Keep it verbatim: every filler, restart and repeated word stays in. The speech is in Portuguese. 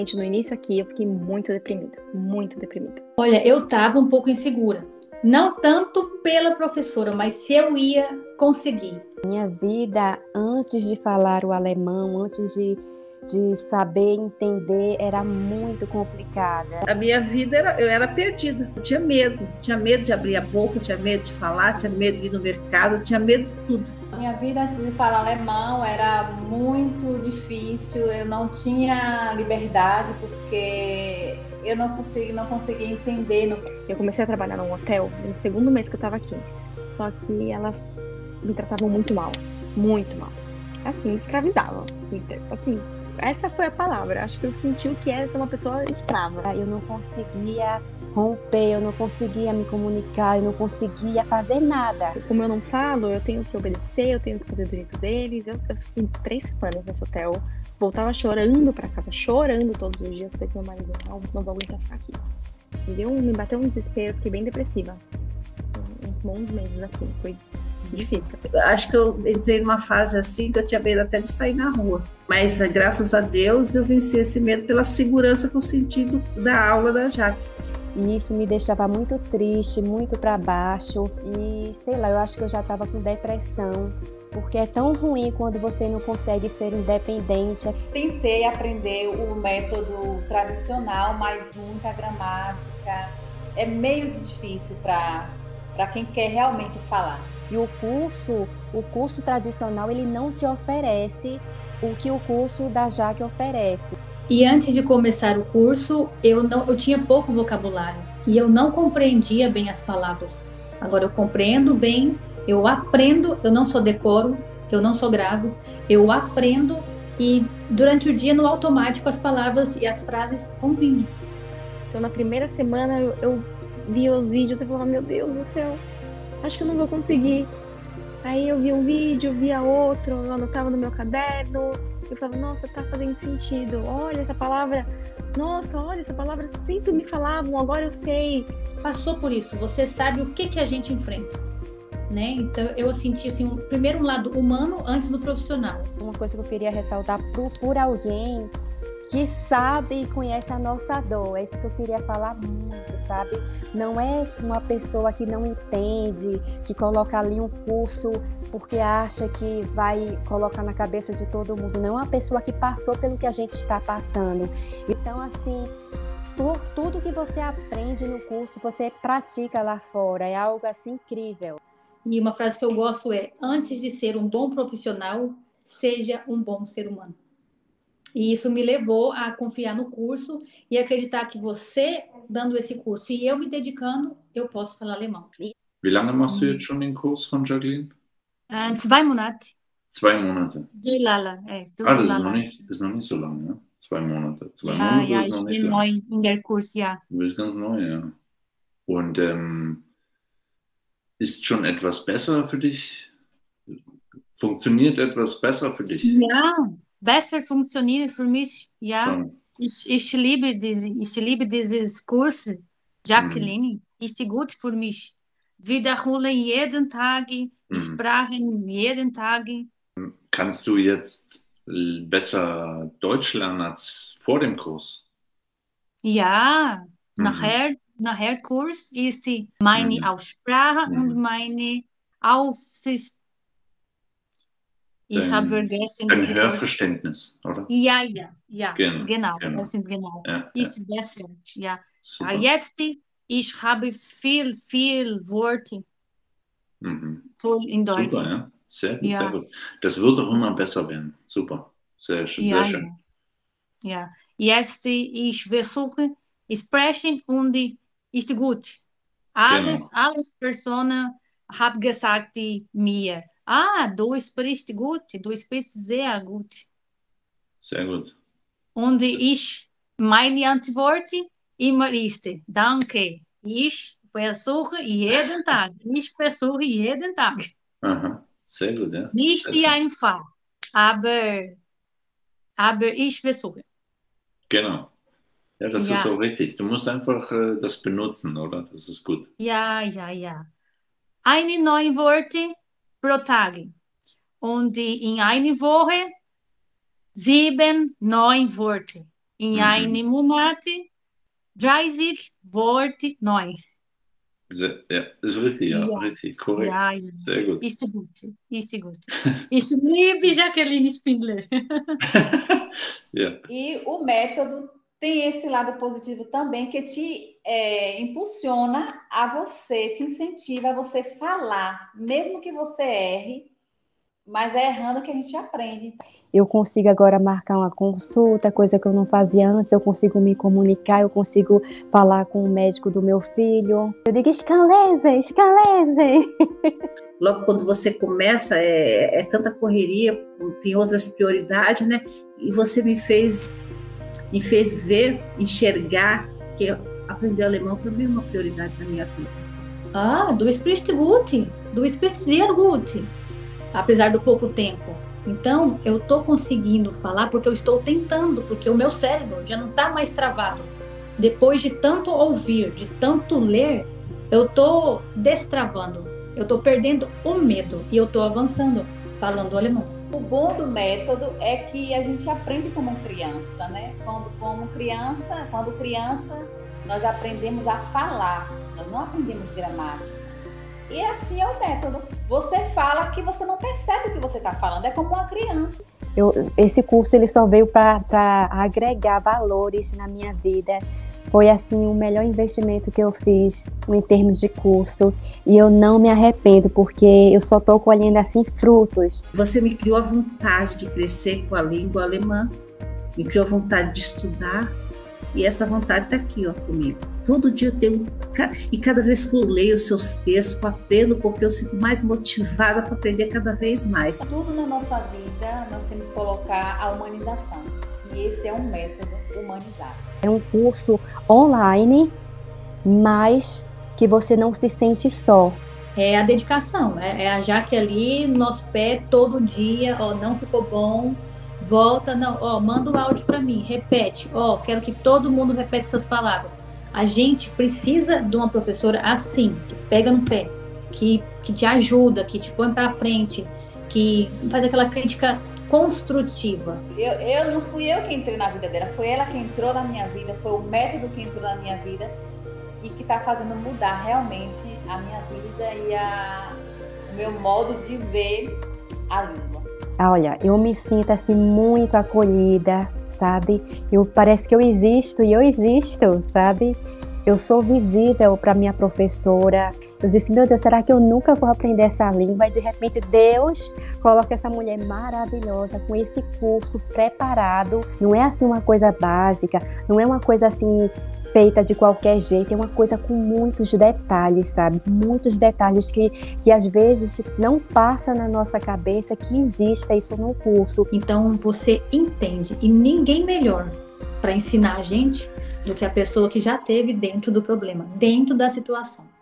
Gente, no início aqui eu fiquei muito deprimida, muito deprimida. Olha, eu tava um pouco insegura. Não tanto pela professora, mas se eu ia conseguir. Minha vida, antes de falar o alemão, antes de, de saber entender, era muito complicada. A minha vida, era, eu era perdida. Eu tinha medo. Tinha medo de abrir a boca, tinha medo de falar, tinha medo de ir no mercado, tinha medo de tudo. Minha vida, antes de falar alemão, era muito difícil. Eu não tinha liberdade, porque... Eu não consegui, não consegui entender. Não... Eu comecei a trabalhar num hotel no segundo mês que eu estava aqui. Só que elas me tratavam muito mal. Muito mal. Assim, me escravizavam. Assim, essa foi a palavra. Acho que eu senti o que é ser uma pessoa escrava. Eu não conseguia romper, eu não conseguia me comunicar, eu não conseguia fazer nada. Como eu não falo, eu tenho que obedecer, eu tenho que fazer do jeito deles. Eu, eu fiquei três semanas nesse hotel. Voltava chorando para casa, chorando todos os dias, porque meu marido não, não vou aguentar ficar aqui. Me, deu, me bateu um desespero, fiquei bem depressiva. Uns bons meses aqui, foi difícil. Acho que eu entrei numa fase assim que eu tinha medo até de sair na rua. Mas graças a Deus eu venci esse medo pela segurança que eu senti da aula da Jaque. E isso me deixava muito triste, muito para baixo. E sei lá, eu acho que eu já estava com depressão. Porque é tão ruim quando você não consegue ser independente. Tentei aprender o método tradicional, mas muita gramática. É meio difícil para para quem quer realmente falar. E o curso, o curso tradicional, ele não te oferece o que o curso da Jaque oferece. E antes de começar o curso, eu, não, eu tinha pouco vocabulário. E eu não compreendia bem as palavras. Agora eu compreendo bem. Eu aprendo, eu não sou decoro, eu não sou gravo, eu aprendo e durante o dia no automático as palavras e as frases vão vindo. Então na primeira semana eu, eu vi os vídeos e falava, meu Deus do céu, acho que eu não vou conseguir. Aí eu vi um vídeo, via outro, eu anotava no meu caderno, eu falava, nossa, tá fazendo sentido, olha essa palavra, nossa, olha essa palavra, sempre me falavam, agora eu sei. Passou por isso, você sabe o que, que a gente enfrenta. Né? Então eu senti assim, um, primeiro um lado humano antes do profissional. Uma coisa que eu queria ressaltar por, por alguém que sabe e conhece a nossa dor, é isso que eu queria falar muito, sabe? Não é uma pessoa que não entende, que coloca ali um curso porque acha que vai colocar na cabeça de todo mundo, não é uma pessoa que passou pelo que a gente está passando. Então assim, tudo que você aprende no curso, você pratica lá fora, é algo assim incrível. E uma frase que eu gosto é, antes de ser um bom profissional, seja um bom ser humano. E isso me levou a confiar no curso e acreditar que você, dando esse curso e eu me dedicando, eu posso falar alemão. Wie lange machst du jetzt schon den Kurs von Jaqueline? Uh, zwei Monate. Zwei Monate. So lange. É, so ah, das ist noch, nicht, ist noch nicht so lange, ja? Zwei Monate. Zwei ah, Monate ja, ist noch nicht lang. Ja, ich bin neu in der Kurs, ja. Du bist ganz neu, ja. Und, ähm, ist schon etwas besser für dich? Funktioniert etwas besser für dich? Ja, besser funktioniert für mich, ja. Ich, ich, liebe diese, ich liebe dieses Kurs, Jaqueline, mhm. Ist gut für mich. Wiederholen jeden Tag, mhm. Sprachen jeden Tag. Kannst du jetzt besser Deutsch lernen als vor dem Kurs? Ja, mhm. nachher. Nachher Kurs ist meine mhm. Aussprache mhm. und meine Aufsicht. Ich dein, habe vergessen. Ein Hörverständnis, oder? Ja, ja, ja. Genau, genau. genau. Das sind genau. Ja, ist ja. besser, ja. Super. Jetzt ich habe viel, viel Worte mhm. voll in Deutsch. Super, ja. Sehr gut, ja. sehr gut. Das wird auch immer besser werden. Super, sehr schön, ja, sehr schön. Ja, ja. Jetzt ich versuche sprechen und ist gut. Alles, genau. alles Personen haben gesagt mir, ah, du sprichst gut, du sprichst sehr gut. Sehr gut. Und ich, meine Antwort immer ist, danke. Ich versuche jeden Tag. Ich versuche jeden Tag. Aha, sehr gut, ja. Nicht sehr einfach, aber, aber ich versuche. Genau. Ja, das ja. ist auch richtig. Du musst einfach äh, das benutzen, oder? Das ist gut. Ja, ja, ja. Eine neue Worte pro Tag. Und in einer Woche sieben, neun Worte. In mhm. einem Monat dreißig Worte neu. Sehr, ja, ist richtig, ja, ja. richtig, korrekt. Ja, ja. Sehr gut. Ist gut, ist gut. Ich liebe Jaqueline Spindler. ja. E o método tem esse lado positivo também, que te é, impulsiona a você, te incentiva a você falar, mesmo que você erre, mas é errando que a gente aprende. Eu consigo agora marcar uma consulta, coisa que eu não fazia antes, eu consigo me comunicar, eu consigo falar com o médico do meu filho. Eu digo, escaleze, escaleze. Logo quando você começa, é, é tanta correria, tem outras prioridades, né? E você me fez, me fez ver, enxergar que aprender alemão também é uma prioridade na minha vida. Ah, du sprichst gut, du sprichst sehr gut. Apesar do pouco tempo. Então, eu estou conseguindo falar porque eu estou tentando, porque o meu cérebro já não está mais travado. Depois de tanto ouvir, de tanto ler, eu estou destravando, eu estou perdendo o medo e eu estou avançando, falando alemão. O bom do método é que a gente aprende como criança, né? Quando, como criança, quando criança, nós aprendemos a falar, nós não aprendemos gramática. E assim é o método. Você fala que você não percebe o que você está falando, é como uma criança. Eu, esse curso ele só veio para agregar valores na minha vida. Foi assim o melhor investimento que eu fiz em termos de curso. E eu não me arrependo, porque eu só estou colhendo assim frutos. Você me criou a vontade de crescer com a língua alemã, me criou a vontade de estudar. E essa vontade está aqui, ó, comigo. Todo dia eu tenho... E cada vez que eu leio os seus textos, eu aprendo, porque eu sinto mais motivada para aprender cada vez mais. Tudo na nossa vida, nós temos que colocar a humanização. E esse é um método humanizado. É um curso online, mas que você não se sente só. É a dedicação. É, é a Jaqueline, nosso pé todo dia, ó, não ficou bom. Volta, não, ó, manda o áudio para mim, repete, ó, quero que todo mundo repete essas palavras. A gente precisa de uma professora assim, que pega no pé, que, que te ajuda, que te põe para frente, que faz aquela crítica construtiva. Eu, eu não fui eu que entrei na vida dela, foi ela que entrou na minha vida, foi o método que entrou na minha vida e que está fazendo mudar realmente a minha vida e a, o meu modo de ver a língua. Olha, eu me sinto assim muito acolhida, sabe? Eu, parece que eu existo e eu existo, sabe? Eu sou visível para minha professora. Eu disse, meu Deus, será que eu nunca vou aprender essa língua? E de repente Deus coloca essa mulher maravilhosa com esse curso preparado. Não é assim uma coisa básica, não é uma coisa assim feita de qualquer jeito, é uma coisa com muitos detalhes, sabe? Muitos detalhes que, que às vezes não passa na nossa cabeça que exista isso no curso. Então você entende, e ninguém melhor para ensinar a gente do que a pessoa que já esteve dentro do problema, dentro da situação.